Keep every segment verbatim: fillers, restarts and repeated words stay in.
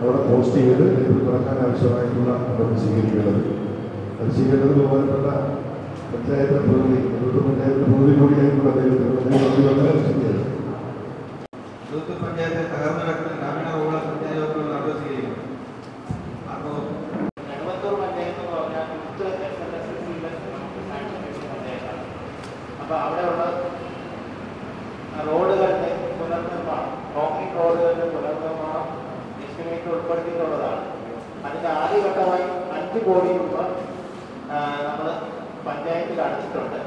അവിടെ പോസ്റ്റ് ചെയ്ത് ഇത് തുറക്കാൻ ആവശ്യമായിട്ടുള്ള നടപടി സ്വീകരിക്കേണ്ടത് അത് സ്വീകരിക്കുന്നത് ബഹുമാനപ്പെട്ട പഞ്ചായത്ത് പ്രതിനിധി പഞ്ചായത്ത് പ്രതിനിധി കൂടിയായിട്ടുള്ള പഞ്ചായത്ത് തകർന്നു കിടക്കുന്ന ഗ്രാമീണ റൂറൽ പഞ്ചായത്തുകൾ നടപടി സ്വീകരിക്കും. അപ്പോൾ നെടുവത്തൂർ പഞ്ചായത്ത് എന്ന് പറഞ്ഞാൽ നമുക്ക് സാങ്ഷൻ കിട്ടുന്ന പഞ്ചായത്താണ്. അപ്പോൾ അവിടെയുള്ള റോഡുകളുടെ പുനർനിർമ്മാണം, കോൺക്രീറ്റ് റോഡുകളുടെ പുനർനിർമ്മാണം എസ്റ്റിമേറ്റ് ഉൾപ്പെടുത്തിയിട്ടുള്ളതാണ്. അതിൻ്റെ ആദ്യഘട്ടമായി അഞ്ച് കോടി രൂപ നമ്മൾ പഞ്ചായത്തിൽ അടച്ചിട്ടുണ്ട്.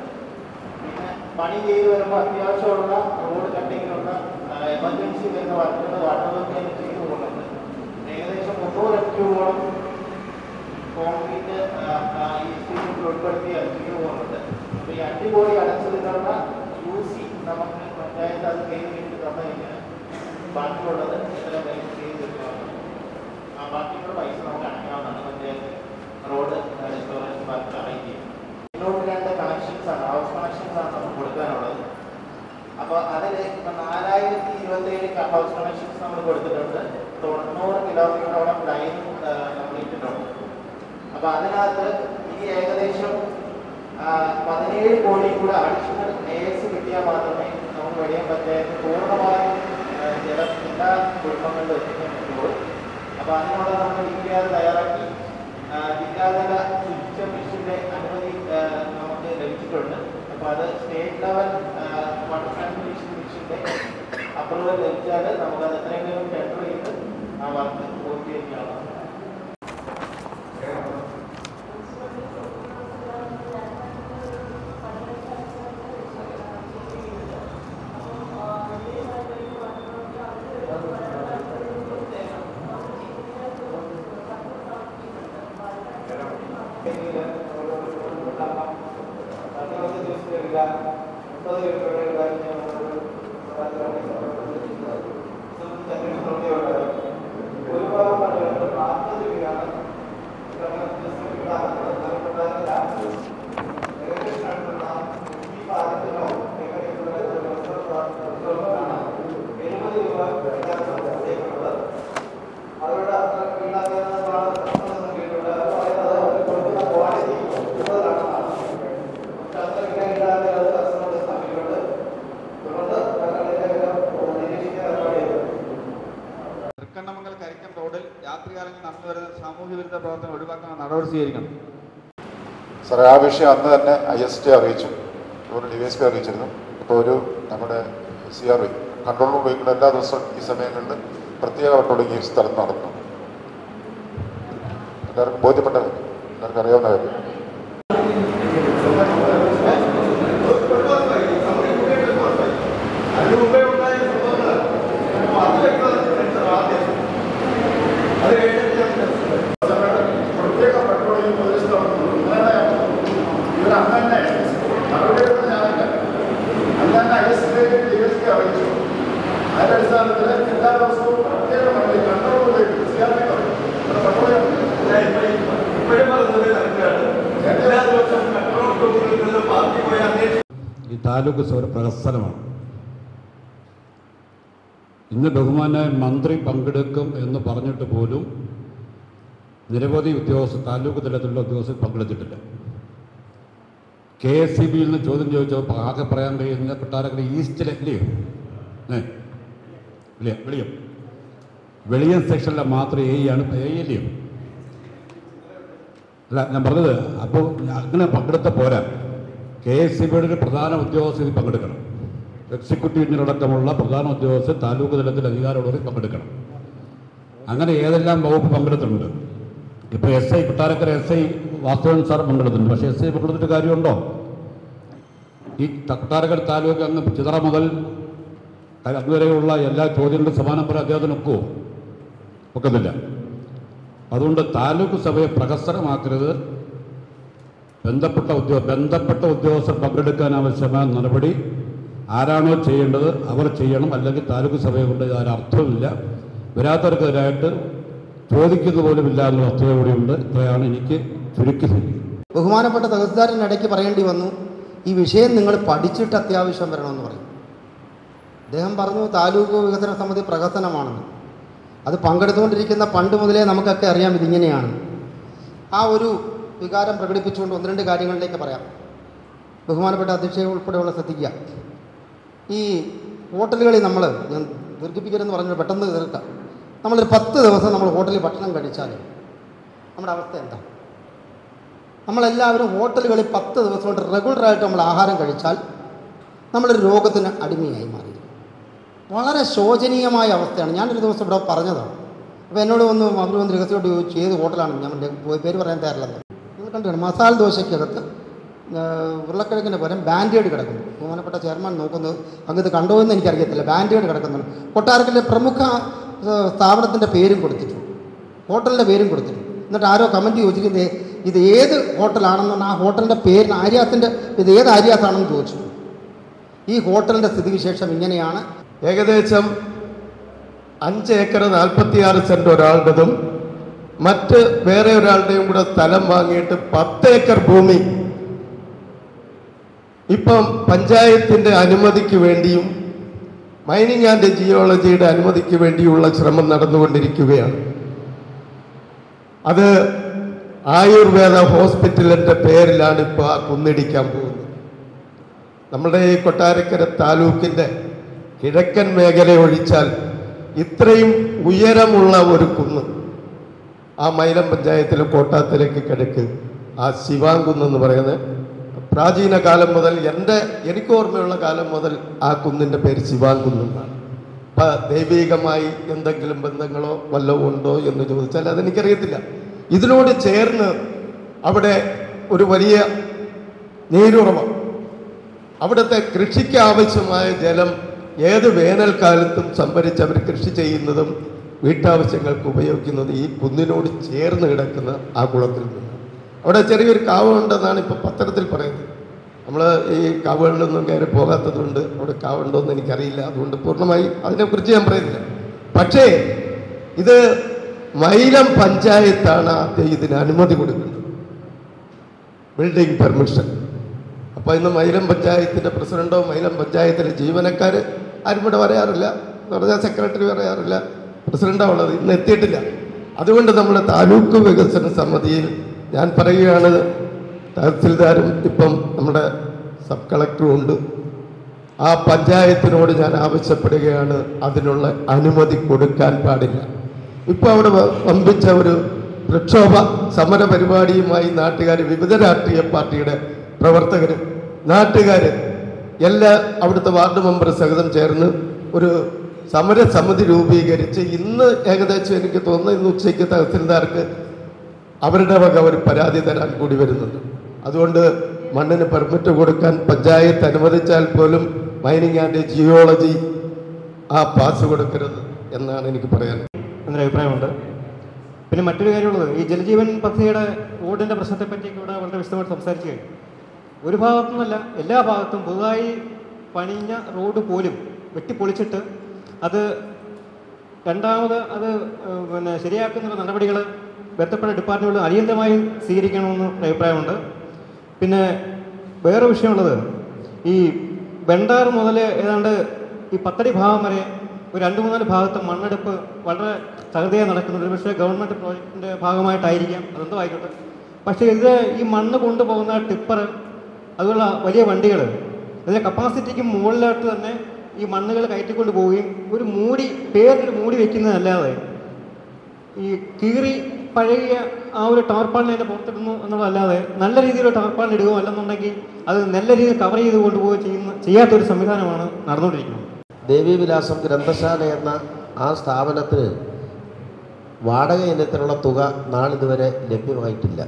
പിന്നെ പണി ചെയ്ത് വരുമ്പോൾ അത്യാവശ്യമുള്ള റോഡ് കട്ടിങ്ങിലുള്ള എമർജൻസി വരുന്ന വർക്കുകൾ വാട്ടർ വർക്കാണ് ചെയ്തു പോകുന്നത്. ഏകദേശം മുന്നൂറ് ലക്ഷോളം കോൺക്രീറ്റ് ഈ എസ്റ്റിമേറ്റ് ഉൾപ്പെടുത്തി അത് ചെയ്തു പോകുന്നുണ്ട്. അപ്പോൾ ഈ അഞ്ച് കോടി അടച്ചതിനുള്ള യു സി നമുക്ക് പഞ്ചായത്ത് അത് കയ്യിൽ കിട്ടി തന്നെ കഴിഞ്ഞാൽ ബാക്കിയുള്ളത് ഇത്തരം പൈസ ചെയ്ത് തരുന്നതാണ്. ആ ബാക്കിയുള്ള പൈസ നമുക്ക് അടയ്ക്കാവുന്നതാണ് പഞ്ചായത്ത് റോഡ് റെസ്റ്റോറൻസ് ബാക്കി അറിയിക്കുക. മുന്നൂറ്റി രണ്ട് കണക്ഷൻസാണ്, ഹൗസ് കണക്ഷൻസാണ് നമുക്ക് കൊടുക്കാനുള്ളത്. അപ്പോൾ അതിൽ ഇപ്പം നാലായിരത്തി ഇരുപത്തേഴ് ഹൗസ് കണക്ഷൻസ് നമ്മൾ കൊടുത്തിട്ടുണ്ട്. തൊണ്ണൂറ് കിലോമീറ്ററോളം ലൈൻ നമ്മൾ ഇട്ടിട്ടുണ്ട്. അപ്പോൾ അതിനകത്ത് ഈ ഏകദേശം പതിനേഴ് കോടി കൂടെ അഡീഷണൽ എസ് കിട്ടിയാൽ മാത്രമേ നമുക്ക് വെളിയാൻ പഞ്ചായത്ത് പൂർണ്ണമായും ചില എല്ലാ കുടുംബങ്ങളിൽ എത്തിക്കാൻ പറ്റുള്ളൂ. അപ്പോൾ അതിനോട് നമ്മൾ ജില്ലാ തയ്യാറാക്കി ജില്ലാതല ശുചിത്വ മിഷൻ്റെ അനുമതി നമുക്ക് ലഭിച്ചിട്ടുണ്ട്. അപ്പോൾ അത് സ്റ്റേറ്റ് ലെവൽ വാട്ടർ സാനിറ്റേഷൻ മിഷൻ്റെ അപ്രൂവൽ ലഭിച്ചാൽ നമുക്കത് എത്രയെങ്കിലും ടെൻഡർ ചെയ്ത് ആ വർക്ക് പൂർത്തീകരിക്കാവുന്നതാണ്. സാറേ, ആ വിഷയം അന്ന് തന്നെ ഐ എസ് ടി അറിയിച്ചു, ഒരു ഡി എസ് പി അറിയിച്ചിരുന്നു. ഇപ്പോൾ ഒരു നമ്മുടെ C R I control room vehicle എല്ലാ ദിവസവും ഈ സമയങ്ങളിൽ പ്രത്യേക വട്ടോടങ്ങി സ്ഥലം നടത്തുന്നു. എല്ലാവർക്കും ബോധ്യപ്പെട്ട കാര്യം, എല്ലാവർക്കും അറിയാവുന്ന കാര്യം. ഈ താലൂക്ക് സൗര പ്രഹസനമാണ്. ഇന്ന് ബഹുമാനായ മന്ത്രി പങ്കെടുക്കും എന്ന് പറഞ്ഞിട്ട് പോലും നിരവധി ഉദ്യോഗസ്ഥർ, താലൂക്ക് തലത്തിലുള്ള ഉദ്യോഗസ്ഥർ പങ്കെടുത്തിട്ടില്ല. കെ എസ് ഇ ബിയിൽ നിന്ന് ചോദ്യം ചോദിച്ചപ്പോൾ ആകെ പറയാൻ കഴിയുന്ന കൊട്ടാരക്കര ഈസ്റ്റിലെ ഇല്ലയോ ഏ ഇല്ല വെളിയം വെളിയം സെക്ഷനിലെ മാത്രം എ ആണ് എ ഇല്ലയോ അല്ല ഞാൻ പറഞ്ഞത്. അപ്പോൾ അങ്ങനെ പങ്കെടുത്ത പോരാ, കെ എസ് സി ബിയുടെ ഒരു പ്രധാന ഉദ്യോഗസ്ഥർ ഇത് പങ്കെടുക്കണം. എക്സിക്യൂട്ടീവ് എഞ്ചിനടക്കമുള്ള പ്രധാന ഉദ്യോഗസ്ഥർ, താലൂക്ക് തലത്തിൽ അധികാരമുള്ളവർ പങ്കെടുക്കണം. അങ്ങനെ ഏതെല്ലാം വകുപ്പ് പങ്കെടുത്തിട്ടുണ്ട്. ഇപ്പോൾ S I Kottarakkara S I Vasthavan sir പങ്കെടുത്തിട്ടുണ്ട്. പക്ഷേ എസ് ഐ പങ്കെടുത്തിട്ട് കാര്യമുണ്ടോ? ഈ കൊട്ടാരക്കര താലൂക്ക് അങ്ങ് ചിതറ മുതൽ അതുവരെയുള്ള എല്ലാ ചോദ്യങ്ങളും സമാനം പോലെ അദ്ദേഹത്തിന് ഒക്കുമോ? ഒക്കുന്നില്ല. അതുകൊണ്ട് താലൂക്ക് സഭയെ പ്രഹസനമാക്കരുത്. ബന്ധപ്പെട്ട ഉദ്യോഗ ബന്ധപ്പെട്ട ഉദ്യോഗസ്ഥർ പങ്കെടുക്കാൻ ആവശ്യമായ നടപടി ആരാണോ ചെയ്യേണ്ടത് അവർ ചെയ്യണം. അല്ലെങ്കിൽ താലൂക്ക് സഭയെ കൊണ്ട് അതിന് അർത്ഥമില്ല. വരാത്തവർക്കെതിരായിട്ട് ചോദിക്കുന്നത് പോലും ഇല്ല എന്ന വസ്തുത കൂടിയുണ്ട്. ഇത്രയാണ് എനിക്ക് ചുരുക്കി സൂചിപ്പിക്കുന്നത്. ബഹുമാനപ്പെട്ട തഹസിൽദാരനിടയ്ക്ക് പറയേണ്ടി വന്നു, ഈ വിഷയം നിങ്ങൾ പഠിച്ചിട്ട് അത്യാവശ്യം വരണമെന്ന് പറയും. അദ്ദേഹം പറഞ്ഞു താലൂക്ക് വികസന സമിതി പ്രഹസനമാണെന്ന്. അത് പങ്കെടുത്തുകൊണ്ടിരിക്കുന്ന പണ്ട് മുതലേ നമുക്കൊക്കെ അറിയാം ഇതിങ്ങനെയാണ്. ആ ഒരു വികാരം പ്രകടിപ്പിച്ചുകൊണ്ട് ഒന്ന് രണ്ട് കാര്യങ്ങളിലേക്ക് പറയാം. ബഹുമാനപ്പെട്ട അധ്യക്ഷയെ ഉൾപ്പെടെയുള്ള ശ്രദ്ധിക്കുക. ഈ ഹോട്ടലുകളിൽ നമ്മൾ, ഞാൻ ദീർഘിപ്പിക്കരുതെന്ന് പറഞ്ഞു, പെട്ടെന്ന് തീർക്കാം. നമ്മളൊരു പത്ത് ദിവസം നമ്മൾ ഹോട്ടലിൽ ഭക്ഷണം കഴിച്ചാൽ നമ്മുടെ അവസ്ഥ എന്താ? നമ്മളെല്ലാവരും ഹോട്ടലുകളിൽ പത്ത് ദിവസം കൊണ്ട് റെഗുലറായിട്ട് നമ്മൾ ആഹാരം കഴിച്ചാൽ നമ്മളൊരു രോഗത്തിന് അടിമയായി മാറി. വളരെ ശോചനീയമായ അവസ്ഥയാണ്. ഞാനൊരു ദിവസം ഇവിടെ പറഞ്ഞതാണ്. അപ്പോൾ എന്നോട് വന്ന് അവർ വന്ന് രഹസ്യമായിട്ട് ചോദിച്ചു ഏത് ഹോട്ടലാണ്, ഞാൻ പോയി പേര് പറയാൻ തയ്യാറില്ലെന്ന്. ഇത് കണ്ടാണ് മസാല ദോശയ്ക്കകത്ത് ഉരുളക്കിഴങ്ങിൻ്റെ പകരം ബാൻഡേഡ് കിടക്കുന്നു. ബഹുമാനപ്പെട്ട ചെയർമാൻ നോക്കുന്നത് അങ്ങനത്തെ കണ്ടോ എന്ന് എനിക്കറിയത്തില്ല. ബാൻഡേഡ് കിടക്കുന്നു. കൊട്ടാരക്കലിലെ പ്രമുഖ സ്ഥാപനത്തിൻ്റെ പേരും കൊടുത്തിട്ടുണ്ട്, ഹോട്ടലിൻ്റെ പേരും കൊടുത്തിട്ടുണ്ട്. എന്നിട്ട് ആരോ കമൻറ്റ് ചോദിക്കുന്നത് ഇത് ഏത് ഹോട്ടലാണെന്നാണ്. ആ ഹോട്ടലിൻ്റെ പേരിന് ആര്യാത്തിൻ്റെ ഇത് ഏത് ആര്യാത്താണെന്ന് ചോദിച്ചിട്ടുണ്ട്. ഈ ഹോട്ടലിൻ്റെ സ്ഥിതിവിശേഷം ഇങ്ങനെയാണ്. ഏകദേശം അഞ്ച് ഏക്കർ നാൽപ്പത്തിയാറ് സെൻറ്റ് ഒരാളുടേതും മറ്റ് വേറെ ഒരാളുടെയും കൂടെ സ്ഥലം വാങ്ങിയിട്ട് പത്ത് ഏക്കർ ഭൂമി ഇപ്പം പഞ്ചായത്തിൻ്റെ അനുമതിക്ക് വേണ്ടിയും മൈനിങ് ആൻഡ് ജിയോളജിയുടെ അനുമതിക്ക് വേണ്ടിയുള്ള ശ്രമം നടന്നുകൊണ്ടിരിക്കുകയാണ്. അത് ആയുർവേദ ഹോസ്പിറ്റലിൻ്റെ പേരിലാണ് ഇപ്പോൾ ആ കുന്നിടിക്കാൻ പോകുന്നത്. നമ്മുടെ ഈ കൊട്ടാരക്കര താലൂക്കിൻ്റെ കിഴക്കൻ മേഖല ഒഴിച്ചാൽ ഇത്രയും ഉയരമുള്ള ഒരു കുന്ന് ആ മൈലം പഞ്ചായത്തിലെ കോട്ടാത്തിലേക്ക് കിഴക്ക് ആ ശിവാങ്കുന്നെന്ന് പറയുന്നത് പ്രാചീന കാലം മുതൽ, എൻ്റെ എനിക്ക് ഓർമ്മയുള്ള കാലം മുതൽ ആ കുന്നിൻ്റെ പേര് ശിവാങ്കുന്നാണ്. അപ്പം ദൈവീകമായി എന്തെങ്കിലും ബന്ധങ്ങളോ വല്ലതും ഉണ്ടോ എന്ന് ചോദിച്ചാൽ അതെനിക്കറിയത്തില്ല. ഇതിനോട് ചേർന്ന് അവിടെ ഒരു വലിയ നീരുറവ, അവിടുത്തെ കൃഷിക്ക് ആവശ്യമായ ജലം ഏത് വേനൽക്കാലത്തും സംഭരിച്ച് അവർ കൃഷി ചെയ്യുന്നതും വീട്ടാവശ്യങ്ങൾക്ക് ഉപയോഗിക്കുന്നതും ഈ കുന്നിനോട് ചേർന്ന് കിടക്കുന്ന ആ കുളത്തിൽ നിന്ന് അവിടെ ചെറിയൊരു കാവ് ഉണ്ടെന്നാണ് ഇപ്പോൾ പത്രത്തിൽ പറയുന്നത്. നമ്മൾ ഈ കാവുകളിലൊന്നും കയറി പോകാത്തതുകൊണ്ട് അവിടെ കാവുണ്ടോയെന്ന് എനിക്കറിയില്ല. അതുകൊണ്ട് പൂർണ്ണമായി അതിനെക്കുറിച്ച് ഞാൻ പറയുന്നില്ല. പക്ഷേ ഇത് മൈലം പഞ്ചായത്താണ് ആദ്യം ഇതിന് അനുമതി കൊടുക്കുന്നത്, ബിൽഡിംഗ് പെർമിഷൻ. അപ്പോൾ ഇന്ന് മൈലം പഞ്ചായത്തിൻ്റെ പ്രസിഡൻറ്റോ മൈലം പഞ്ചായത്തിലെ ജീവനക്കാർ ആരും ഇവിടെ പറയാറില്ല, എന്ന് പറഞ്ഞാൽ സെക്രട്ടറി പറയാറില്ല, പ്രസിഡൻ്റോ ഉള്ളത് ഇന്ന് എത്തിയിട്ടില്ല. അതുകൊണ്ട് നമ്മുടെ താലൂക്ക് വികസന സമിതിയിൽ ഞാൻ പറയുകയാണ്, തഹസിൽദാരും ഇപ്പം നമ്മുടെ സബ് കളക്ടറും ഉണ്ട്. ആ പഞ്ചായത്തിനോട് ഞാൻ ആവശ്യപ്പെടുകയാണ് അതിനുള്ള അനുമതി കൊടുക്കാൻ പാടില്ല. ഇപ്പോൾ അവിടെ വമ്പിച്ച ഒരു പ്രക്ഷോഭ സമര പരിപാടിയുമായി നാട്ടുകാർ, വിവിധ രാഷ്ട്രീയ പാർട്ടിയുടെ പ്രവർത്തകർ, നാട്ടുകാർ എല്ലാ അവിടുത്തെ വാർഡ് മെമ്പർ സഹിതം ചേർന്ന് ഒരു സമരസമിതി രൂപീകരിച്ച് ഇന്ന് ഏകദേശം എനിക്ക് തോന്നുന്നു ഇന്ന് ഉച്ചയ്ക്ക് തഹസിൽദാർക്ക് അവരുടെ വക ഒരു പരാതി തരാൻ കൂടി വരുന്നുണ്ട്. അതുകൊണ്ട് മണ്ണിന് പെർമിറ്റ് കൊടുക്കാൻ പഞ്ചായത്ത് അനുവദിച്ചാൽ പോലും മൈനിങ് ആൻഡ് ജിയോളജി ആ പാസ് കൊടുക്കരുത് എന്നാണ് എനിക്ക് പറയാൻ എന്നൊരു അഭിപ്രായമുണ്ട്. പിന്നെ മറ്റൊരു കാര്യമുള്ളത്, ഈ ജലജീവൻ പദ്ധതിയുടെ ഓടിൻ്റെ പ്രശ്നത്തെപ്പറ്റിയൊക്കെ ഇവിടെ വളരെ വിശദമായിട്ട് സംസാരിച്ചു കഴിഞ്ഞു. ഒരു ഭാഗത്തുനിന്നല്ല, എല്ലാ ഭാഗത്തും പുതുതായി പണിഞ്ഞ റോഡ് പോലും വെട്ടിപ്പൊളിച്ചിട്ട് അത് രണ്ടാമത് അത് പിന്നെ ശരിയാക്കുന്ന നടപടികൾ ബന്ധപ്പെട്ട ഡിപ്പാർട്ട്മെൻറ്റുകൾ അടിയന്തരമായി സ്വീകരിക്കണമെന്ന് അഭിപ്രായമുണ്ട്. പിന്നെ വേറെ വിഷയമുള്ളത്, ഈ ബണ്ടാർ മുതൽ ഏതാണ്ട് ഈ പത്തടി ഭാഗം വരെ ഒരു രണ്ട് മൂന്നാല് ഭാഗത്ത് മണ്ണെടുപ്പ് വളരെ തകൃതിയായി നടക്കുന്നുണ്ട്. ഒരു പക്ഷേ ഗവൺമെൻറ് പ്രോജക്റ്റിൻ്റെ ഭാഗമായിട്ടായിരിക്കാം, അതെന്തോ ആയിക്കോട്ടെ. പക്ഷേ ഇത് ഈ മണ്ണ് കൊണ്ടുപോകുന്ന ടിപ്പർ അതുപോലുള്ള വലിയ വണ്ടികൾ അതിൻ്റെ കപ്പാസിറ്റിക്ക് മുകളിലോട്ട് തന്നെ ഈ മണ്ണുകൾ കയറ്റിക്കൊണ്ട് പോവുകയും ഒരു മൂടി പേരിൽ മൂടി വയ്ക്കുന്നതല്ലാതെ ഈ കീറി പഴകിയ ആ ഒരു ടാർപ്പാളിനെ അതിനെ പുറത്തിടുന്നു എന്നുള്ളതല്ലാതെ നല്ല രീതിയിൽ ടാർപ്പാളിന് ഇടുകയോ അല്ലെന്നുണ്ടെങ്കിൽ അത് നല്ല രീതിയിൽ കവർ ചെയ്ത് കൊണ്ടുപോവുകയോ ചെയ്യുന്ന ചെയ്യാത്തൊരു സംവിധാനമാണ് നടന്നുകൊണ്ടിരിക്കുന്നത്. ദേവീവിലാസം ഗ്രന്ഥശാല എന്ന ആ സ്ഥാപനത്തിന് വാടക ഇനത്തിലുള്ള തുക നാളിതുവരെ ലഭ്യമായിട്ടില്ല.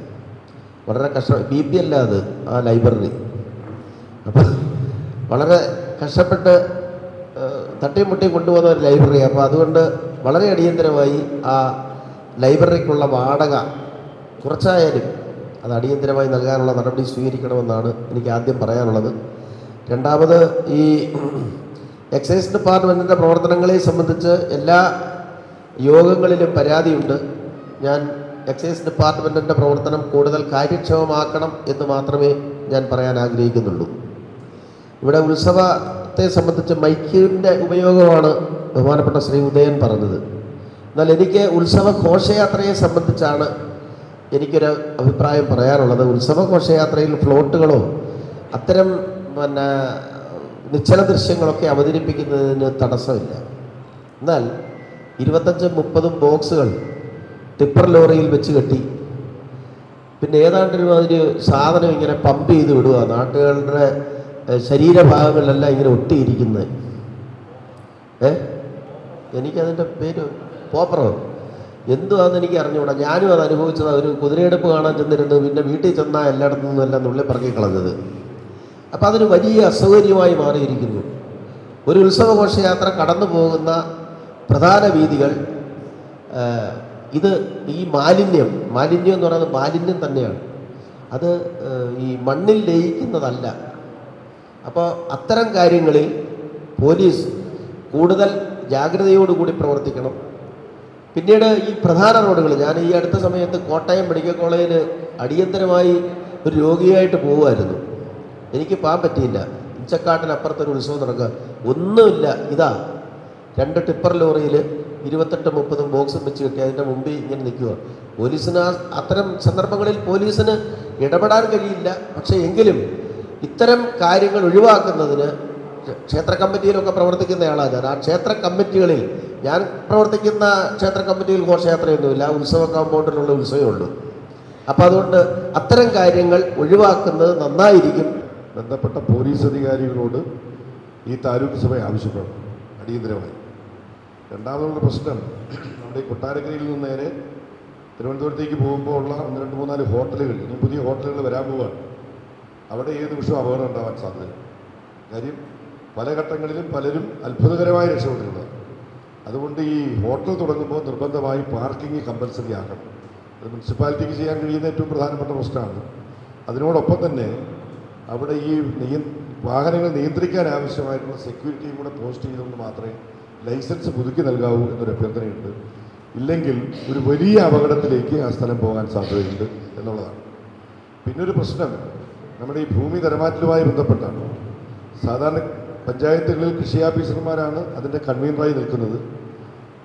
വളരെ കഷ്ടം. ബി പി അല്ല അത്, ആ ലൈബ്രറി. അപ്പം വളരെ കഷ്ടപ്പെട്ട് തട്ടിമുട്ടി കൊണ്ടുപോകുന്ന ഒരു ലൈബ്രറി. അപ്പോൾ അതുകൊണ്ട് വളരെ അടിയന്തരമായി ആ ലൈബ്രറിക്കുള്ള വാടക കുറച്ചായാലും അത് അടിയന്തരമായി നൽകാനുള്ള നടപടി സ്വീകരിക്കണമെന്നാണ് എനിക്ക് ആദ്യം പറയാനുള്ളത്. രണ്ടാമത്, ഈ എക്സൈസ് ഡിപ്പാർട്ട്മെൻറ്റിൻ്റെ പ്രവർത്തനങ്ങളെ സംബന്ധിച്ച് എല്ലാ യോഗങ്ങളിലും പരാതിയുണ്ട്. ഞാൻ എക്സൈസ് ഡിപ്പാർട്ട്മെൻറ്റിൻ്റെ പ്രവർത്തനം കൂടുതൽ കാര്യക്ഷമമാക്കണം എന്ന് മാത്രമേ ഞാൻ പറയാൻ ആഗ്രഹിക്കുന്നുള്ളൂ. ഇവിടെ ഉത്സവത്തെ സംബന്ധിച്ച് മൈക്കിൻ്റെ ഉപയോഗമാണ് ബഹുമാനപ്പെട്ട ശ്രീ ഉദയൻ പറഞ്ഞത്. എന്നാൽ എനിക്ക് ഉത്സവഘോഷയാത്രയെ സംബന്ധിച്ചാണ് എനിക്കൊരു അഭിപ്രായം പറയാനുള്ളത്. ഉത്സവഘോഷയാത്രയിൽ ഫ്ലോട്ടുകളോ അത്തരം പിന്നെ നിശ്ചല ദൃശ്യങ്ങളൊക്കെ അവതരിപ്പിക്കുന്നതിന് തടസ്സമില്ല. എന്നാൽ ഇരുപത്തഞ്ചും മുപ്പതും ബോക്സുകൾ ടിപ്പർ ലോറിയിൽ വെച്ച് കെട്ടി പിന്നെ ഏതാണ്ടൊരു അതിന് സാധനം ഇങ്ങനെ പമ്പ് ചെയ്ത് വിടുക, നാട്ടുകാരുടെ ശരീരഭാഗങ്ങളിലല്ല ഇങ്ങനെ ഒട്ടിയിരിക്കുന്നത്. ഏ എനിക്കതിൻ്റെ പേര് പോപ്പറോ എന്തുവാന്ന് എനിക്ക് അറിഞ്ഞുകൂടാ. ഞാനും അത് അനുഭവിച്ചതാണ്. ഒരു കുതിരയെടുപ്പ് കാണാൻ ചെന്നിരുന്നു, പിന്നെ വീട്ടിൽ ചെന്നാൽ എല്ലായിടത്തു നിന്നെല്ലാം നുള്ളി പറക്കി കളഞ്ഞത്. അപ്പം അതൊരു വലിയ അസൗകര്യമായി മാറിയിരിക്കുന്നു. ഒരു ഉത്സവഘോഷയാത്ര കടന്നു പോകുന്ന പ്രധാന വീഥികൾ ഇത് ഈ മാലിന്യം മാലിന്യം എന്ന് പറയുന്നത് മാലിന്യം തന്നെയാണ്. അത് ഈ മണ്ണിൽ ലയിക്കുന്നതല്ല. അപ്പോൾ അത്തരം കാര്യങ്ങളിൽ പോലീസ് കൂടുതൽ ജാഗ്രതയോടുകൂടി പ്രവർത്തിക്കണം. പിന്നീട് ഈ പ്രധാന റോഡുകൾ, ഞാൻ ഈ അടുത്ത സമയത്ത് കോട്ടയം മെഡിക്കൽ കോളേജിൽ അടിയന്തരമായി ഒരു രോഗിയായിട്ട് പോകുമായിരുന്നു. എനിക്ക് പോകാൻ പറ്റിയില്ല. ഇച്ചക്കാട്ടിനപ്പുറത്തൊരു ഉത്സവം നടക്കുക, ഒന്നുമില്ല. ഇതാ രണ്ട് ടിപ്പർ ലോറിയിൽ ഇരുപത്തെട്ട് മുപ്പതും ബോക്സും വെച്ച് കിട്ടി അതിൻ്റെ മുമ്പിൽ ഇങ്ങനെ നിൽക്കുക. പോലീസിന് അത്തരം സന്ദർഭങ്ങളിൽ പോലീസിന് ഇടപെടാൻ കഴിയില്ല. പക്ഷേ എങ്കിലും ഇത്തരം കാര്യങ്ങൾ ഒഴിവാക്കുന്നതിന് ക്ഷേത്ര കമ്മിറ്റിയിലൊക്കെ പ്രവർത്തിക്കുന്നയാളാണ് ഞാൻ. ആ ക്ഷേത്ര കമ്മിറ്റികളിൽ ഞാൻ പ്രവർത്തിക്കുന്ന ക്ഷേത്ര കമ്മിറ്റിയിൽ ഘോഷയാത്രയൊന്നുമില്ല, ഉത്സവ കോമ്പൗണ്ടിലുള്ള ഉത്സവമേ ഉള്ളൂ. അപ്പോൾ അതുകൊണ്ട് അത്തരം കാര്യങ്ങൾ ഒഴിവാക്കുന്നത് നന്നായിരിക്കും. ബന്ധപ്പെട്ട പോലീസ് അധികാരികളോട് ഈ താലൂക്ക് സഭ ആവശ്യപ്പെടും അടിയന്തരമായി. രണ്ടാമതുള്ള പ്രശ്നം, നമ്മുടെ കൊട്ടാരക്കരയിൽ നിന്ന് നേരെ തിരുവനന്തപുരത്തേക്ക് പോകുമ്പോൾ ഉള്ള ഒന്ന് രണ്ട് മൂന്നാല് ഹോട്ടലുകൾ, ഇനി പുതിയ ഹോട്ടലുകൾ വരാൻ പോവുകയാണ്. അവിടെ ഏത് നിമിഷവും അപകടം ഉണ്ടാകാൻ സാധ്യത. കാര്യം പല ഘട്ടങ്ങളിലും പലരും അത്ഭുതകരമായി രക്ഷപ്പെട്ടിരുന്നത്. അതുകൊണ്ട് ഈ ഹോട്ടൽ തുടങ്ങുമ്പോൾ നിർബന്ധമായി പാർക്കിംഗ് കമ്പൽസറി ആക്കണം. അത് മുനിസിപ്പാലിറ്റിക്ക് ചെയ്യാൻ കഴിയുന്ന ഏറ്റവും പ്രധാനപ്പെട്ട പ്രശ്നമാണ്. അതിനോടൊപ്പം തന്നെ അവിടെ ഈ നിയ വാഹനങ്ങൾ നിയന്ത്രിക്കാൻ ആവശ്യമായിട്ടുള്ള സെക്യൂരിറ്റിയും കൂടെ പോസ്റ്റ് ചെയ്തുകൊണ്ട് മാത്രമേ ലൈസൻസ് പുതുക്കി നൽകാവൂ എന്നൊരു അഭ്യർത്ഥനയുണ്ട്. ഇല്ലെങ്കിൽ ഒരു വലിയ അപകടത്തിലേക്ക് ആ സ്ഥലം പോകാൻ സാധ്യതയുണ്ട് എന്നുള്ളതാണ്. പിന്നൊരു പ്രശ്നം നമ്മുടെ ഈ ഭൂമി തരമാറ്റലുമായി ബന്ധപ്പെട്ടാണ്. സാധാരണ പഞ്ചായത്തുകളിൽ കൃഷി ഓഫീസർമാരാണ് അതിൻ്റെ കൺവീനറായി നിൽക്കുന്നത്.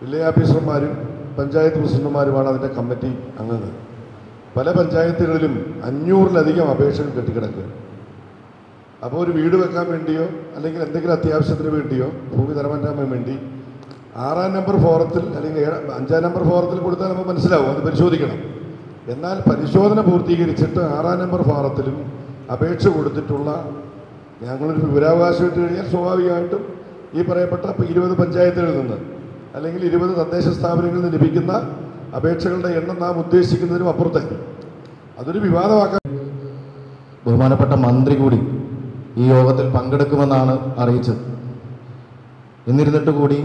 വില്ലേജ് ഓഫീസർമാരും പഞ്ചായത്ത് പ്രസിഡന്റുമാരുമാണ് അതിൻ്റെ കമ്മിറ്റി അംഗങ്ങൾ. പല പഞ്ചായത്തുകളിലും അഞ്ഞൂറിലധികം അപേക്ഷകൾ കെട്ടിക്കിടക്കുക. അപ്പോൾ ഒരു വീട് വെക്കാൻ വേണ്ടിയോ അല്ലെങ്കിൽ എന്തെങ്കിലും അത്യാവശ്യത്തിന് വേണ്ടിയോ ഭൂമി തരമാറ്റാൻ വേണ്ടി ആറാം നമ്പർ ഫോറത്തിൽ അല്ലെങ്കിൽ ഏഴ് അഞ്ചാം നമ്പർ ഫോറത്തിൽ കൊടുത്താൽ നമുക്ക് മനസ്സിലാവും അത് പരിശോധിക്കണം. എന്നാൽ പരിശോധന പൂർത്തീകരിച്ചിട്ട് ആറാം നമ്പർ ഫോറത്തിലും അപേക്ഷ കൊടുത്തിട്ടുള്ള ഞങ്ങളൊരു വിവരാവകാശം ഇട്ട് കഴിഞ്ഞാൽ സ്വാഭാവികമായിട്ടും ഈ പറയപ്പെട്ട ഇരുപത് പഞ്ചായത്തുകളിൽ നിന്ന് അല്ലെങ്കിൽ ഇരുപത് തദ്ദേശ സ്ഥാപനങ്ങളിൽ നിന്ന് ലഭിക്കുന്ന അപേക്ഷകളുടെ എണ്ണം നാം ഉദ്ദേശിക്കുന്നതിനും അപ്പുറത്തായി. അതൊരു വിവാദമാക്കാൻ ബഹുമാനപ്പെട്ട മന്ത്രി കൂടി ഈ യോഗത്തിൽ പങ്കെടുക്കുമെന്നാണ് അറിയിച്ചത്. എന്നിരുന്നിട്ട് കൂടി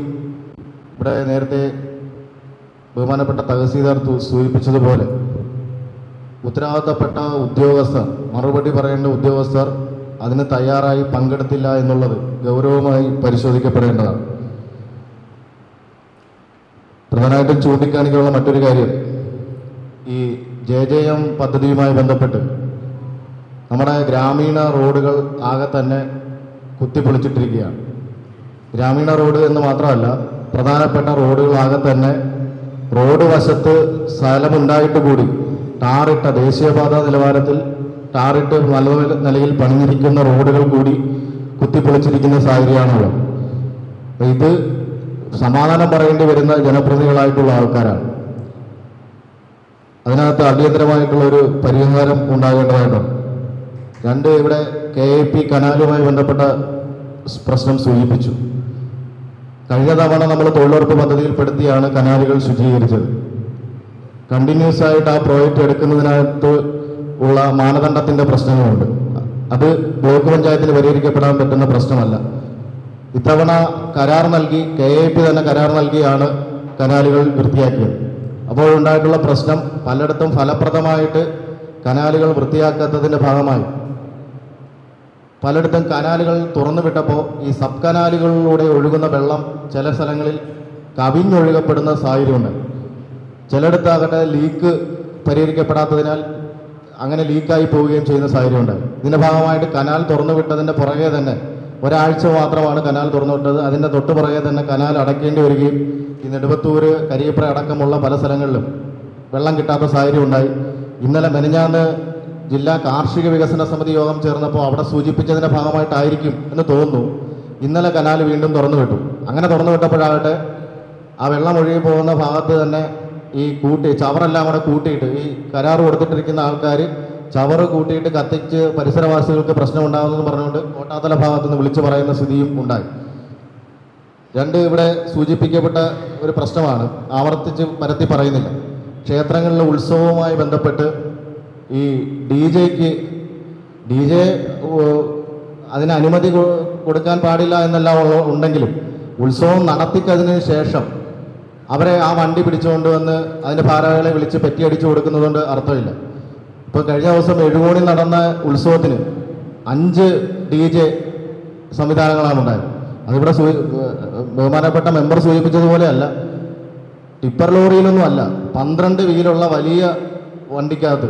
ഇവിടെ നേരത്തെ ബഹുമാനപ്പെട്ട തഹസീൽദാർ സൂചിപ്പിച്ചതുപോലെ ഉത്തരവാദിത്തപ്പെട്ട ഉദ്യോഗസ്ഥർ, മറുപടി പറയേണ്ട ഉദ്യോഗസ്ഥർ അതിന് തയ്യാറായി പങ്കെടുത്തില്ല എന്നുള്ളത് ഗൗരവമായി പരിശോധിക്കപ്പെടേണ്ടതാണ്. പ്രധാനമായിട്ടും ചൂണ്ടിക്കാണിക്കാനുള്ള മറ്റൊരു കാര്യം, ഈ ജെ ജെ എം പദ്ധതിയുമായി ബന്ധപ്പെട്ട് നമ്മുടെ ഗ്രാമീണ റോഡുകൾ ആകെ തന്നെ കുത്തിപ്പൊളിച്ചിട്ടിരിക്കുകയാണ്. ഗ്രാമീണ റോഡ് എന്ന് മാത്രമല്ല, പ്രധാനപ്പെട്ട റോഡുകളാകെ തന്നെ റോഡ് വശത്ത് സ്ഥലമുണ്ടായിട്ട് കൂടി ടാറിട്ട ദേശീയപാത നിലവാരത്തിൽ ടാറിട്ട് നല്ല നിലയിൽ പണിഞ്ഞിരിക്കുന്ന റോഡുകൾ കൂടി കുത്തിപ്പൊളിച്ചിരിക്കുന്ന സാഹചര്യമാണുള്ളത്. അപ്പം ഇത് സമാധാനം പറയേണ്ടി വരുന്ന ജനപ്രതിനിധികളായിട്ടുള്ള ആൾക്കാരാണ്. അതിനകത്ത് അടിയന്തരമായിട്ടുള്ളൊരു പരിഹാരം ഉണ്ടാകേണ്ടതായിട്ടുണ്ട്. രണ്ട്, ഇവിടെ കെ എ പി കനാലുമായി ബന്ധപ്പെട്ട പ്രശ്നം സൂചിപ്പിച്ചു. കഴിഞ്ഞ തവണ നമ്മൾ തൊഴിലുറപ്പ് പദ്ധതിയിൽപ്പെടുത്തിയാണ് കനാലുകൾ ശുചീകരിച്ചത്. കണ്ടിന്യൂസ് ആയിട്ട് ആ പ്രോജക്റ്റ് എടുക്കുന്നതിനകത്ത് ഉള്ള മാനദണ്ഡത്തിൻ്റെ പ്രശ്നങ്ങളുണ്ട്. അത് ബ്ലോക്ക് പഞ്ചായത്തിന് പരിഹരിക്കപ്പെടാൻ പറ്റുന്ന പ്രശ്നമല്ല. ഇത്തവണ കരാർ നൽകി കെ എ പി തന്നെ കരാർ നൽകിയാണ് കനാലുകൾ വൃത്തിയാക്കിയത്. അപ്പോൾ ഉണ്ടായിട്ടുള്ള പ്രശ്നം പലയിടത്തും ഫലപ്രദമായിട്ട് കനാലുകൾ വൃത്തിയാക്കാത്തതിൻ്റെ ഭാഗമായി പലയിടത്തും കനാലുകൾ തുറന്നു വിട്ടപ്പോൾ ഈ സബ് കനാലുകളിലൂടെ ഒഴുകുന്ന വെള്ളം ചില സ്ഥലങ്ങളിൽ കവിഞ്ഞൊഴുകപ്പെടുന്ന സാഹചര്യമുണ്ട്. ചിലയിടത്താകട്ടെ ലീക്ക് പരിഹരിക്കപ്പെടാത്തതിനാൽ അങ്ങനെ ലീക്കായി പോവുകയും ചെയ്യുന്ന സാഹചര്യമുണ്ടായി. ഇതിൻ്റെ ഭാഗമായിട്ട് കനാൽ തുറന്നുവിട്ടതിൻ്റെ പുറകെ തന്നെ ഒരാഴ്ച മാത്രമാണ് കനാൽ തുറന്നുവിട്ടത്, അതിൻ്റെ തൊട്ട് പുറകെ തന്നെ കനാൽ അടയ്ക്കേണ്ടി വരികയും ഇന്ന് എഴുപത്തൂർ കരിയപ്പുറ അടക്കമുള്ള പല സ്ഥലങ്ങളിലും വെള്ളം കിട്ടാത്ത സാഹചര്യം ഉണ്ടായി. ഇന്നലെ മെനഞ്ഞാന്ന് ജില്ലാ കാർഷിക വികസന സമിതി യോഗം ചേർന്നപ്പോൾ അവിടെ സൂചിപ്പിച്ചതിൻ്റെ ഭാഗമായിട്ടായിരിക്കും എന്ന് തോന്നുന്നു ഇന്നലെ കനാൽ വീണ്ടും തുറന്നു വിട്ടു. അങ്ങനെ തുറന്നു വിട്ടപ്പോഴാകട്ടെ ആ വെള്ളം ഒഴുകി പോകുന്ന ഭാഗത്ത് തന്നെ ഈ കൂട്ടി ചവറെല്ലാം കൂടെ കൂട്ടിയിട്ട് ഈ കരാറ് കൊടുത്തിട്ടിരിക്കുന്ന ആൾക്കാർ ചവറ് കൂട്ടിയിട്ട് കത്തിച്ച് പരിസരവാസികൾക്ക് പ്രശ്നം ഉണ്ടാകുമെന്ന് പറഞ്ഞുകൊണ്ട് കോട്ടാത്തല ഭാഗത്തു നിന്ന് വിളിച്ചു പറയുന്ന സ്ഥിതിയും ഉണ്ടായി. രണ്ട് ഇവിടെ സൂചിപ്പിക്കപ്പെട്ട ഒരു പ്രശ്നമാണ്, ആവർത്തിച്ച് പരത്തി പറയുന്നില്ല, ക്ഷേത്രങ്ങളിലെ ഉത്സവവുമായി ബന്ധപ്പെട്ട് ഈ ഡി ജെക്ക് ഡി ജെ അതിന് അനുമതി കൊടുക്കാൻ പാടില്ല എന്നെല്ലാം ഉണ്ടെങ്കിലും ഉത്സവം നടത്തിക്കതിന് ശേഷം അവരെ ആ വണ്ടി പിടിച്ചുകൊണ്ട് വന്ന് അതിൻ്റെ ഭാരവാഹികളെ വിളിച്ച് പെറ്റിയടിച്ചു കൊടുക്കുന്നതുകൊണ്ട് അർത്ഥമില്ല. ഇപ്പോൾ കഴിഞ്ഞ ദിവസം എഴുകോണിൽ നടന്ന ഉത്സവത്തിന് അഞ്ച് ഡി ജെ സംവിധാനങ്ങളാണ് ഉണ്ടായത്. അതിവിടെ സൂ ബഹുമാനപ്പെട്ട മെമ്പർ സൂചിപ്പിച്ചതുപോലെയല്ല, ടിപ്പർ ലോറിയിലൊന്നും അല്ല, പന്ത്രണ്ട് വീലുള്ള വലിയ വണ്ടിക്കകത്ത്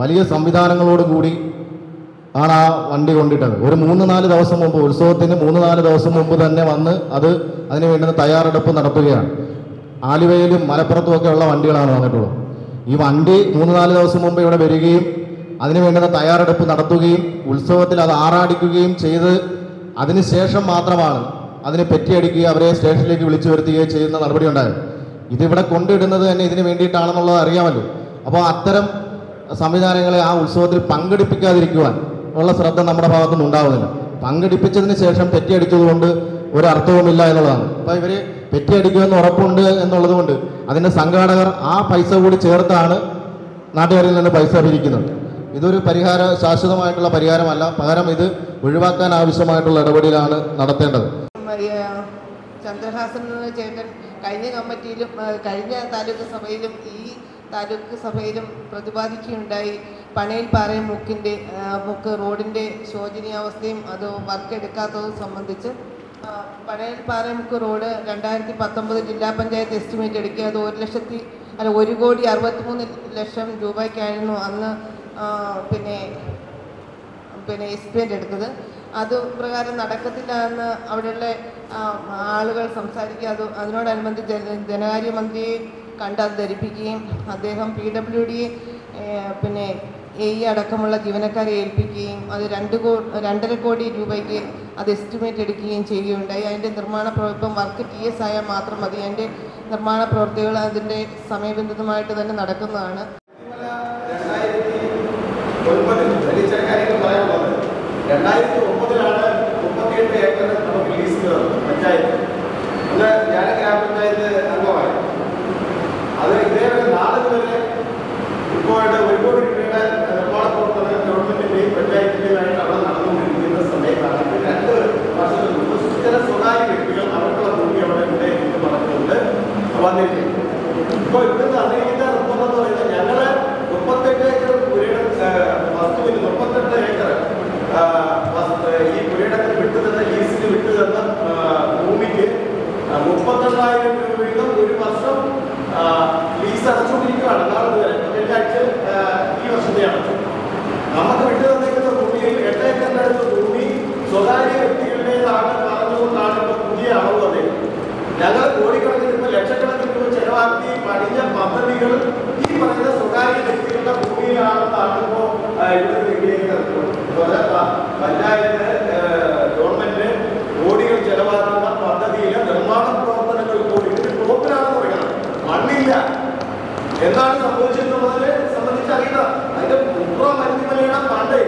വലിയ സംവിധാനങ്ങളോട് കൂടി ആണ് ആ വണ്ടി കൊണ്ടിട്ടത്. ഒരു മൂന്ന് നാല് ദിവസം മുമ്പ് ഉത്സവത്തിന് മൂന്ന് നാല് ദിവസം മുമ്പ് തന്നെ വന്ന് അത് അതിന് വേണ്ടുന്ന തയ്യാറെടുപ്പ് നടത്തുകയാണ്. ആലുവയിലും മലപ്പുറത്തും ഒക്കെ ഉള്ള വണ്ടികളാണ് വന്നിട്ടുള്ളത്. ഈ വണ്ടി മൂന്ന് നാല് ദിവസം മുമ്പ് ഇവിടെ വരികയും അതിന് വേണ്ടുന്ന തയ്യാറെടുപ്പ് നടത്തുകയും ഉത്സവത്തിൽ അത് ആറാടിക്കുകയും ചെയ്ത് അതിനുശേഷം മാത്രമാണ് അതിനെ പെറ്റിയടിക്കുക, അവരെ സ്റ്റേഷനിലേക്ക് വിളിച്ചു വരുത്തുകയോ ചെയ്യുന്ന നടപടി ഉണ്ടായത്. ഇതിവിടെ കൊണ്ടിടുന്നത് തന്നെ ഇതിന് വേണ്ടിയിട്ടാണെന്നുള്ളത് അറിയാമല്ലോ. അപ്പോൾ അത്തരം സംവിധാനങ്ങളെ ആ ഉത്സവത്തിൽ പങ്കെടുപ്പിക്കാതിരിക്കുവാൻ ഉള്ള ശ്രദ്ധ നമ്മുടെ ഭാഗത്തുനിന്ന് ഉണ്ടാവുന്നില്ല. പങ്കെടുപ്പിച്ചതിന് ശേഷം പെറ്റിയടിച്ചതുകൊണ്ട് ഒരർത്ഥവുമില്ല എന്നുള്ളതാണ്. അപ്പോൾ ഇവർ പെറ്റിയടിക്കുമെന്ന് ഉറപ്പുണ്ട് എന്നുള്ളത് കൊണ്ട് അതിൻ്റെ സംഘാടകർ ആ പൈസ കൂടി ചേർത്താണ് നാട്ടുകാരിൽ നിന്ന് പൈസ പിരിക്കുന്നത്. ഇതൊരു പരിഹാര ശാശ്വതമായിട്ടുള്ള പരിഹാരമല്ല, പകരം ഇത് ഒഴിവാക്കാൻ ആവശ്യമായിട്ടുള്ള ഇടപെടലാണ് നടത്തേണ്ടത്. ചന്ദ്രഹാസൻ ചേട്ടൻ കഴിഞ്ഞ കമ്മിറ്റിയിലും കഴിഞ്ഞ താലൂക്ക് സഭയിലും ഈ താലൂക്ക് സഭയിലും പ്രതിപാദിക്കുകയുണ്ടായി. പണയിൽപ്പാറയും മുക്കിൻ്റെ മുക്ക് റോഡിൻ്റെ ശോചനീയാവസ്ഥയും അത് വർക്ക് എടുക്കാത്തതും സംബന്ധിച്ച് പണയിൽപ്പാറ മുക്ക് റോഡ് രണ്ടായിരത്തി പത്തൊമ്പത് ജില്ലാ പഞ്ചായത്ത് എസ്റ്റിമേറ്റ് എടുക്കുക. അത് ഒരു ലക്ഷത്തി അല്ല ഒരു കോടി അറുപത്തി മൂന്ന് ലക്ഷം രൂപയ്ക്കായിരുന്നു അന്ന് പിന്നെ പിന്നെ എസ്റ്റിമേറ്റ് എടുത്തത്. അത് പ്രകാരം നടക്കത്തില്ല എന്ന് അവിടെയുള്ള ആളുകൾ സംസാരിക്കുക. അത് അതിനോടനുബന്ധിച്ച് ധനകാര്യമന്ത്രിയെ കണ്ട് അത് ധരിപ്പിക്കുകയും അദ്ദേഹം പി ഡബ്ല്യു ഡി പിന്നെ എ ഇ അടക്കമുള്ള ജീവനക്കാരെ ഏൽപ്പിക്കുകയും അത് രണ്ട് കോ രണ്ടര കോടി രൂപയ്ക്ക് അത് എസ്റ്റിമേറ്റ് എടുക്കുകയും ചെയ്യുകയുണ്ടായി. അതിൻ്റെ നിർമ്മാണ പ്രവർത്തനം വർക്ക് ടി എസ് ആയാൽ മാത്രം മതി. അതിൻ്റെ നിർമ്മാണ പ്രവൃത്തികൾ അതിൻ്റെ സമയബന്ധിതമായിട്ട് തന്നെ നടക്കുന്നതാണ്. രണ്ടായിരത്തി ഒമ്പതിലാണ് മുപ്പത്തിയെട്ട് ഏക്കർ നമുക്ക് ലീസ് ചെയ്തത് പഞ്ചായത്ത്. അന്ന് ഞാൻ ഗ്രാമപഞ്ചായത്ത് അംഗമായി. അത് ഇതേവരെ നാല് വരെ ഇപ്പോഴത്തെ ഒരുപാട് വീടുകളുടെ നിർമ്മാണ പ്രവർത്തനം ഗവൺമെന്റിന്റെയും പഞ്ചായത്തിന്റെയുമായിട്ട് അവിടെ നടന്നുകൊണ്ടിരിക്കുന്ന സമയത്താണ് രണ്ട് വർഷത്തിന് മുമ്പ് ചില സ്വകാര്യ വ്യക്തികൾ അവർക്കുള്ള ഭൂമി അവിടെ ഉണ്ട് എന്ന് പറഞ്ഞുകൊണ്ട് വന്നിട്ടുണ്ട്. ഇപ്പോൾ ഇവിടുന്ന് അറിയിക്കുന്ന റിപ്പോർട്ട് എന്ന് പറയുന്നത് ഞങ്ങള് മുപ്പത്തെട്ട് ഏക്കർ പുരയുടെ വസ്തുവിൽ മുപ്പത്തെട്ട് ഏക്കർ ഈ പുരയിടത്തിൽ വിട്ടു തന്ന ലീസിന് വിട്ടു തന്ന ഭൂമിക്ക് മുപ്പത്തെണ്ണായിരം രൂപ വീതം ഒരു വർഷം ലീസ് അടച്ചുകൊണ്ടിരിക്കുകയാണ്. നാളെ വരെ പതിനെട്ടാഴ്ച ഈ വർഷത്തെ അടച്ചു. നമുക്ക് വിട്ടു തന്നിരിക്കുന്ന ഭൂമിയിൽ എട്ടേക്കറിനടുത്ത് ഭൂമി സ്വകാര്യ വ്യക്തികളുടേതാണ് പറഞ്ഞുകൊണ്ടാണ് ഇപ്പോൾ പുതിയ അളവ് വന്നത്. ഞങ്ങൾ കോടിക്കണക്കിന് ഇപ്പോൾ ലക്ഷക്കണക്കിന് രൂപ ചെലവാക്കി പഠിച്ച പദ്ധതികൾ ഈ പറയുന്ന സ്വകാര്യ വ്യക്തികളുടെ ഭൂമിയിലാണെന്നാണ് ഇപ്പോൾ ഇവിടെ നികുതിയേക്കുന്നത്. പഞ്ചായത്ത് ഗവൺമെന്റ് കോടികൾ ചെലവാക്കുന്ന പദ്ധതിയിലെ നിർമ്മാണ പ്രവർത്തനങ്ങൾ കൂടി ഇതിന് ടോപ്പിലാണെന്ന് പറയണം. മണ്ണില്ല എന്നാണ് സംഭവിച്ചിട്ടുള്ളതിനെ സംബന്ധിച്ച് അറിയണം. അതിന്റെ മുപ്പുറം മരുന്നിമലയുടെ പണ്ട്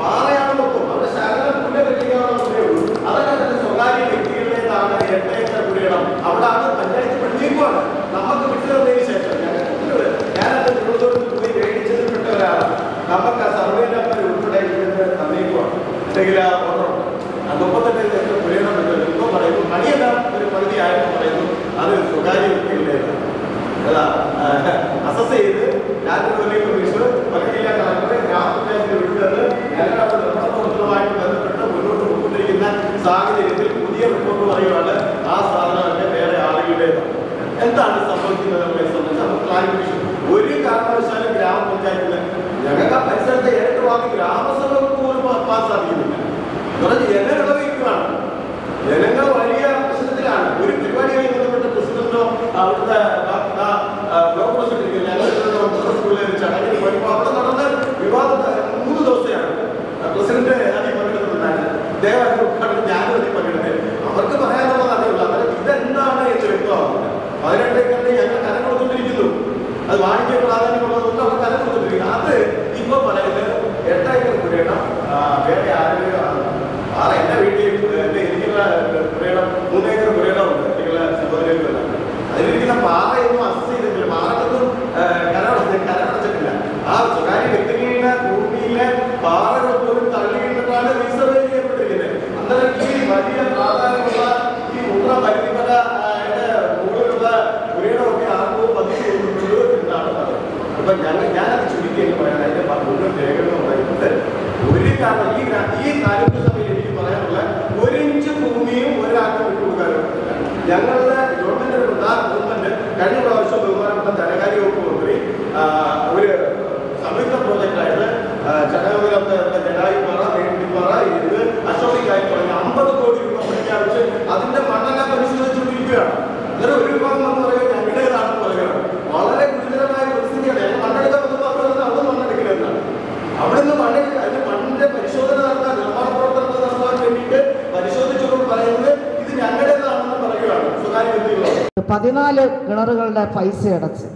പാറയാണ് മൊത്തം അവിടെ ശകലം പുല്ല് വെട്ടിക്കാവുന്നതേ ഉള്ളൂ. അതൊക്കെ തന്നെ സ്വകാര്യ വ്യക്തികളിലേതാണ് എട്ടേക്കർ പുരയിടം. അവിടെ ആണ് പഞ്ചായത്ത് പിടിച്ചിരിക്കുകയാണ്. നമുക്ക് വിട്ടു തന്നതിന് ശേഷം ഞാനത് തിരുവനന്തപുരത്ത് പോയി മേടിച്ചതിൽ പെട്ടവരാണ്. നമുക്ക് ആ സർവേ നമ്പർ ഉൾപ്പെടെ തന്നിരിക്കുകയാണ്. അല്ലെങ്കിൽ ആ ഓർഡർ മുപ്പത്തെട്ട് ലക്ഷം പുരയിടമുണ്ട് ഇപ്പോൾ പറയുന്നു. പണിയെല്ലാം ഒരു പകുതി ആയെന്ന് പറയുന്നു. അത് സ്വകാര്യ വ്യക്തികളുടേതാണ്. അതാ അസസ് ചെയ്ത് രാജ്യങ്ങളിലേക്ക് വിളിച്ച് പകുതിയില്ല കളക്ടറെ ഗ്രാമപഞ്ചായത്തിൽ വിട്ടുതന്ന് ഞങ്ങളുടെ നിർമ്മാണപ്രവർത്തനവുമായിട്ട് ബന്ധപ്പെട്ട് മുന്നോട്ട് കൊണ്ടിരിക്കുന്ന സാഹചര്യത്തിൽ പുതിയ റിപ്പോർട്ട് പറയുകയാണ് ആ സാധനമൊക്കെ വേറെ ആളുകളുടേതാണ്. എന്താണ് സംഭവിക്കുന്നത് നമ്മളെ സംബന്ധിച്ച് നമുക്ക് ക്ലാരിഫിക്കേഷൻ ഒരു കാരണവശാലും ഗ്രാമപഞ്ചായത്തിന് ഞങ്ങൾക്ക് ആ പരിസരത്തെ ഏഴ് വാക്ക് ഗ്രാമസഭകൾക്ക് പോലും പാസ്സാക്കിയിട്ടില്ല. ജനവിളവയ്ക്കുമാണ്. ജനങ്ങൾ വലിയ പ്രശ്നത്തിലാണ്. ഒരു പരിപാടിയായി ബന്ധപ്പെട്ട പ്രസിഡന്റോ அது வாணிப பிராதானியம் உள்ளவங்க அவங்க தலை கொடுத்துருக்கீங்க. அது இப்போ பல எட்டாயிரம் குறையிடம் வேற யாரு ஆற என்ன வீட்டு இருக்கிற குறையிடம் மூணு ஏக்கர் குறையிடம் உண்டு இல்லைங்களா சகோதரிகள். அது வீட்டில் நம்ம ஆறாயிரமும் அசை இருக்கு ஆறாயிரத்தும் கரவடைச்சு கரவடைச்சிருக்கல ஆ സ്വകാര്യ വ്യക്തികളിലെ ഭൂമിയിലെ പാറകൾ പോലും തള്ളിയിട്ടാണ് റിസർവ് ചെയ്യപ്പെട്ടിരിക്കുന്നത്. അന്നേരം ഈ വലിയ പ്രാധാന്യമുള്ള ഈ ഉത്ര പരിധിപത മുകളിലുള്ള വീടൊക്കെ ആർക്കും പതിച്ചു എന്നാണ് പറയുന്നത്. അപ്പം ഞങ്ങൾ ഞാനത് ചുരുക്കിയെന്ന് പറയുന്നത് അതിൻ്റെ മുഴുവൻ രേഖകൾ എന്ന് പറയുന്നത് ഒരു കാരണം ഈ ഈ താലൂക്ക് സഭയിൽ എനിക്ക് പറയാനുള്ള ഒരു ഇഞ്ച് ഭൂമിയും ഒരാൾക്ക് വിട്ടുകൊടുക്കാനും ഞങ്ങളുടെ ഗവൺമെൻറ്റിലുള്ള ഗവൺമെൻറ് കഴിഞ്ഞ പ്രാവശ്യം ബഹുമാനപ്പെട്ട ധനകാര്യ വകുപ്പ് മന്ത്രി ഒരു സംയുക്ത പ്രോജക്റ്റായിട്ട് ചടങ്ങുകളുടെ ജടായിപ്പാറ വേണ്ടിപ്പാറ ഇത് അശോഭിക്കായി തുടങ്ങി അമ്പത് കോടി രൂപ പ്രഖ്യാപിച്ച് അതിൻ്റെ മണ്ണെല്ലാം പരിശോധിച്ചുകൊണ്ടിരിക്കുകയാണ്. അന്നേരം ഒരു വിഭാഗം എന്ന് പറയുക ഞങ്ങളുടേതാണെന്ന് പറയുകയാണ്. വളരെ ഗുരുതരമായ പരിസ്ഥിതിയാണ്. ഞങ്ങൾ മണ്ണെടുക്കാമെന്ന് പറഞ്ഞത് അവിടെ മണ്ണെടുക്കലെന്നാണ്. അവിടെ നിന്ന് മണ്ണെടുക്കുക അതിൻ്റെ മണ്ണിൻ്റെ പരിശോധന നടത്താൻ നിർമ്മാണ പ്രവർത്തനങ്ങൾ നടത്താൻ വേണ്ടിയിട്ട് പരിശോധിച്ചുകൊണ്ട് പറയുന്നത് ഇത് ഞങ്ങളുടേതാണെന്ന് പറയുകയാണ് സ്വകാര്യ വ്യക്തികളോട്. പതിനാല് കിണറുകളുടെ പൈസ അടച്ച്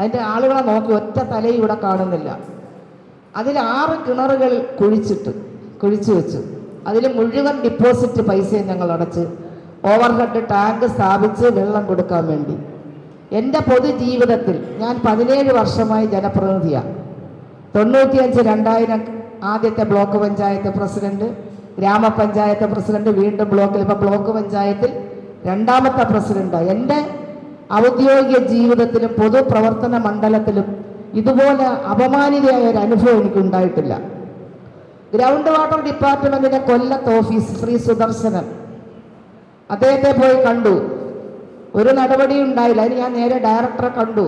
അതിൻ്റെ ആളുകളെ നോക്കി ഒറ്റ തലയും ഇവിടെ കാണുന്നില്ല. അതിൽ ആറ് കിണറുകൾ കുഴിച്ചിട്ട് കുഴിച്ചു വെച്ചു. അതിൽ മുഴുവൻ ഡിപ്പോസിറ്റ് പൈസയും ഞങ്ങൾ അടച്ച് ഓവർഹെഡ് ടാങ്ക് സ്ഥാപിച്ച് വെള്ളം കൊടുക്കാൻ വേണ്ടി. എൻ്റെ പൊതുജീവിതത്തിൽ ഞാൻ പതിനേഴ് വർഷമായി ജനപ്രതിനിധിയാണ്. തൊണ്ണൂറ്റിയഞ്ച് രണ്ടായിരം ആദ്യത്തെ ബ്ലോക്ക് പഞ്ചായത്ത് പ്രസിഡന്റ്, ഗ്രാമപഞ്ചായത്ത് പ്രസിഡന്റ്, വീണ്ടും ബ്ലോക്കിൽ ഇപ്പോൾ ബ്ലോക്ക് പഞ്ചായത്തിൽ രണ്ടാമത്തെ പ്രസിഡന്റ്. എൻ്റെ ഔദ്യോഗിക ജീവിതത്തിലും പൊതുപ്രവർത്തന മണ്ഡലത്തിലും ഇതുപോലെ അപമാനിതയായ ഒരു അനുഭവം എനിക്കുണ്ടായിട്ടില്ല. ഗ്രൗണ്ട് വാട്ടർ ഡിപ്പാർട്ട്മെൻറ്റിൻ്റെ കൊല്ലത്ത് ഓഫീസ് ശ്രീ സുദർശനൻ അദ്ദേഹത്തെ പോയി കണ്ടു. ഒരു നടപടിയും ഉണ്ടായില്ല. അതിന് ഞാൻ നേരെ ഡയറക്ടറെ കണ്ടു,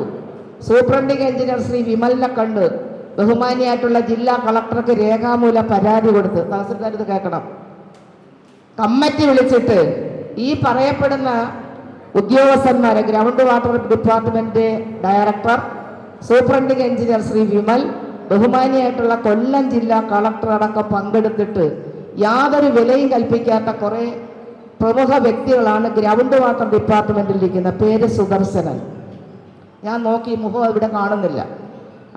സൂപ്രണ്ടിങ് എഞ്ചിനീയർ ശ്രീ വിമലിനെ കണ്ട് ബഹുമാനിയായിട്ടുള്ള ജില്ലാ കളക്ടർക്ക് രേഖാമൂലം പരാതി കൊടുത്ത് തഹസിൽദാർ ഇത് കേൾക്കണം, കമ്മിറ്റി വിളിച്ചിട്ട് ഈ പറയപ്പെടുന്ന ഉദ്യോഗസ്ഥന്മാരെ ground water department director, superintending engineer Shri Vimal, ബഹുമാനിയായിട്ടുള്ള കൊല്ലം ജില്ലാ കളക്ടർ അടക്കം പങ്കെടുത്തിട്ട് യാതൊരു വിലയും കൽപ്പിക്കാത്ത കുറേ പ്രമുഖ വ്യക്തികളാണ് ഗ്രൗണ്ട് വാട്ടർ ഡിപ്പാർട്ട്മെൻറ്റിൽ ഇരിക്കുന്ന. പേര് സുദർശനൻ. ഞാൻ നോക്കി മുഖം ഇവിടെ കാണുന്നില്ല.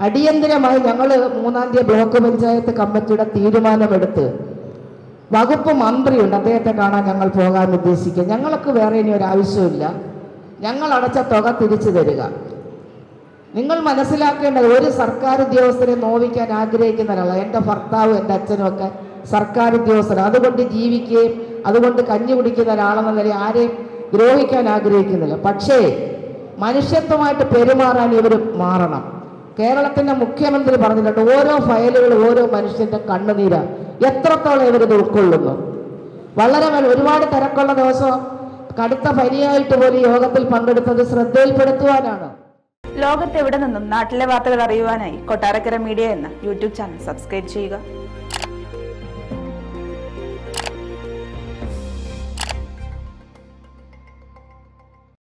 അടിയന്തരമായി ഞങ്ങൾ മൂന്നാം തീയതി ബ്ലോക്ക് പഞ്ചായത്ത് കമ്മിറ്റിയുടെ തീരുമാനമെടുത്ത് വകുപ്പ് മന്ത്രിയുണ്ട്, അദ്ദേഹത്തെ കാണാൻ ഞങ്ങൾ പോകാൻ ഉദ്ദേശിക്കുക. ഞങ്ങൾക്ക് വേറെ ഇനി ഒരു ആവശ്യമില്ല, ഞങ്ങൾ അടച്ച തുക തിരിച്ചു തരിക. നിങ്ങൾ മനസ്സിലാക്കേണ്ടത് ഒരു സർക്കാർ ഉദ്യോഗസ്ഥരെ നോവിക്കാൻ ആഗ്രഹിക്കുന്ന ഒരാളാണ്. എൻ്റെ ഭർത്താവും എൻ്റെ അച്ഛനും ഒക്കെ സർക്കാർ ഉദ്യോഗസ്ഥർ, അതുകൊണ്ട് ജീവിക്കുകയും അതുകൊണ്ട് കഞ്ഞി കുടിക്കുന്ന ഒരാളെന്ന നിലയിൽ ആരെയും ദ്രോഹിക്കാൻ ആഗ്രഹിക്കുന്നില്ല. പക്ഷേ മനുഷ്യത്വമായിട്ട് പെരുമാറാൻ ഇവർ മാറണം. കേരളത്തിൻ്റെ മുഖ്യമന്ത്രി പറഞ്ഞിട്ടുണ്ട് ഓരോ ഫയലുകളും ഓരോ മനുഷ്യൻ്റെ കണ്ണുനീരാണ്. എത്രത്തോളം ഇവരിത് ഉൾക്കൊള്ളുന്നു? വളരെ ഒരുപാട് തിരക്കുള്ള ദിവസം കടുത്ത പനിയായിട്ട് പോലും യോഗത്തിൽ പങ്കെടുത്തത് ശ്രദ്ധയിൽപ്പെടുത്തുവാനാണ്. ലോകത്തെവിടെ നിന്നും നാട്ടിലെ വാർത്തകൾ അറിയുവാനായി കൊട്ടാരക്കര മീഡിയ എന്ന യൂട്യൂബ് ചാനൽ സബ്സ്ക്രൈബ് ചെയ്യുക.